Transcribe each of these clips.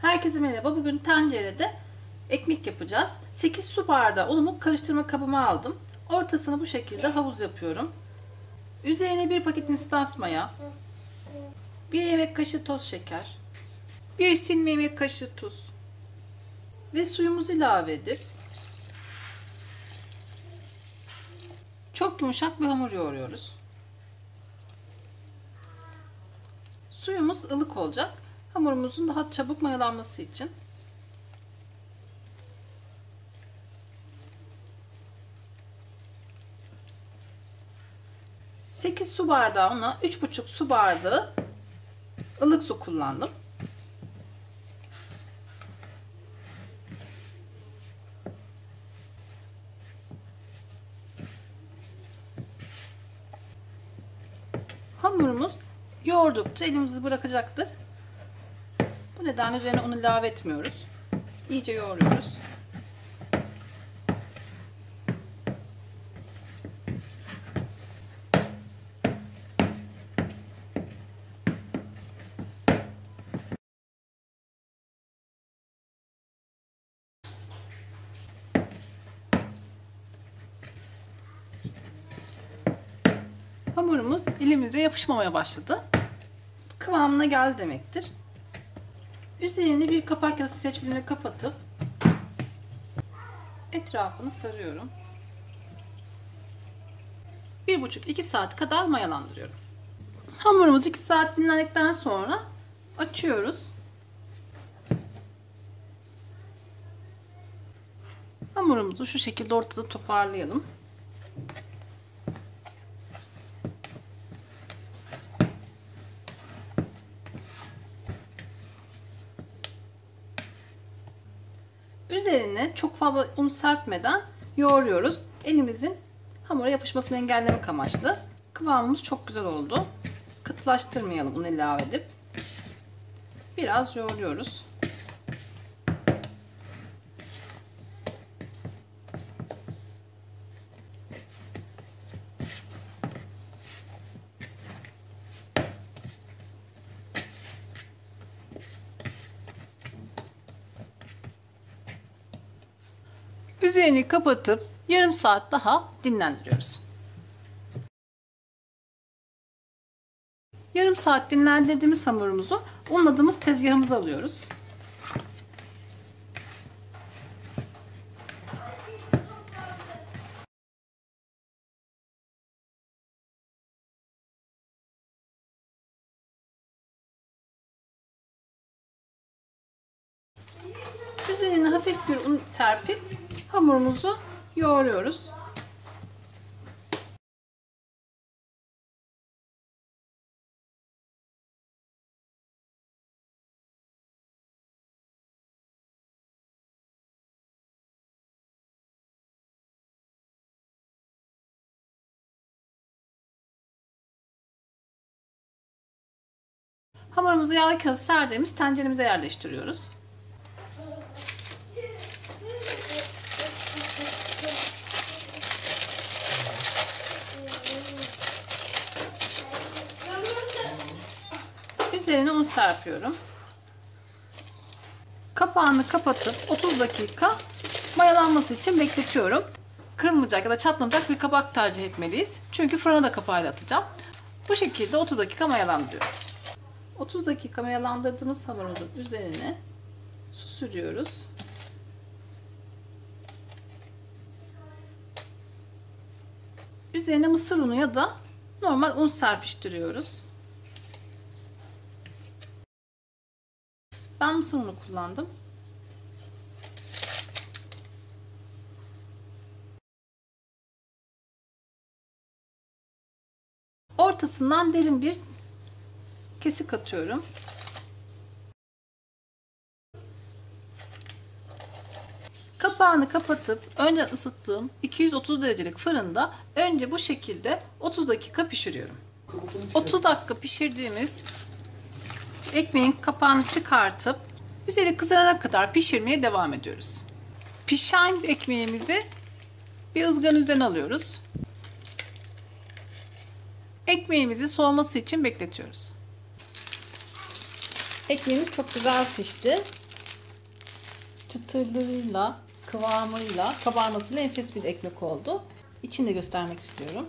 Herkese merhaba. Bugün tencerede ekmek yapacağız. 8 su bardağı unumu karıştırma kabıma aldım. Ortasını bu şekilde havuz yapıyorum. Üzerine 1 paket nişasta maya, 1 yemek kaşığı toz şeker, 1 silme yemek kaşığı tuz ve suyumuzu ilave edip çok yumuşak bir hamur yoğuruyoruz. Suyumuz ılık olacak. Hamurumuzun daha çabuk mayalanması için. Su bardağı una 3,5 su bardağı ılık su kullandım. Hamurumuz yoğurdukça elimizi bırakacaktır. Bu nedenle üzerine unu ilave etmiyoruz. İyice yoğuruyoruz. Hamurumuz elimize yapışmamaya başladı. Kıvamına geldi demektir. Üzerini bir kapak ya da streç filmle kapatıp etrafını sarıyorum. 1,5-2 saat kadar mayalandırıyorum. Hamurumuz 2 saat dinlendikten sonra açıyoruz. Hamurumuzu şu şekilde ortada toparlayalım. Üzerine çok fazla un serpmeden yoğuruyoruz. Elimizin hamura yapışmasını engellemek amaçlı. Kıvamımız çok güzel oldu. Katılaştırmayalım un ilave edip. Biraz yoğuruyoruz. Üzerini kapatıp yarım saat daha dinlendiriyoruz. Yarım saat dinlendirdiğimiz hamurumuzu unladığımız tezgahımıza alıyoruz. Üzerine hafif bir un serpip hamurumuzu yoğuruyoruz. Hamurumuzu yağlı kağıda serdiğimiz tenceremize yerleştiriyoruz. Üzerine un serpiyorum. Kapağını kapatıp 30 dakika mayalanması için bekletiyorum. Kırılmayacak ya da çatlamayacak bir kabak tercih etmeliyiz. Çünkü fırına da kapağıyla atacağım. Bu şekilde 30 dakika mayalandırıyoruz. 30 dakika mayalandırdığımız hamurumuzun üzerine su sürüyoruz. Üzerine mısır unu ya da normal un serpiştiriyoruz. Ben mısır unu kullandım. Ortasından derin bir kesik atıyorum. Kapağını kapatıp önce ısıttığım 230 derecelik fırında önce bu şekilde 30 dakika pişiriyorum. 30 dakika pişirdiğimiz ekmeğin kapağını çıkartıp üzeri kızarana kadar pişirmeye devam ediyoruz. Pişen ekmeğimizi bir ızgara üzerine alıyoruz. Ekmeğimizi soğuması için bekletiyoruz. Ekmeğimiz çok güzel pişti. çıtırlığıyla, kıvamıyla, kabarmasıyla enfes bir ekmek oldu. İçini de göstermek istiyorum.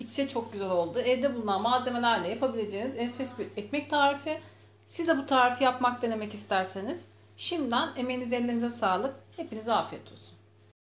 İçi çok güzel oldu. Evde bulunan malzemelerle yapabileceğiniz enfes bir ekmek tarifi. Siz de bu tarifi yapmak, denemek isterseniz şimdiden emeğiniz, ellerinize sağlık. Hepinize afiyet olsun.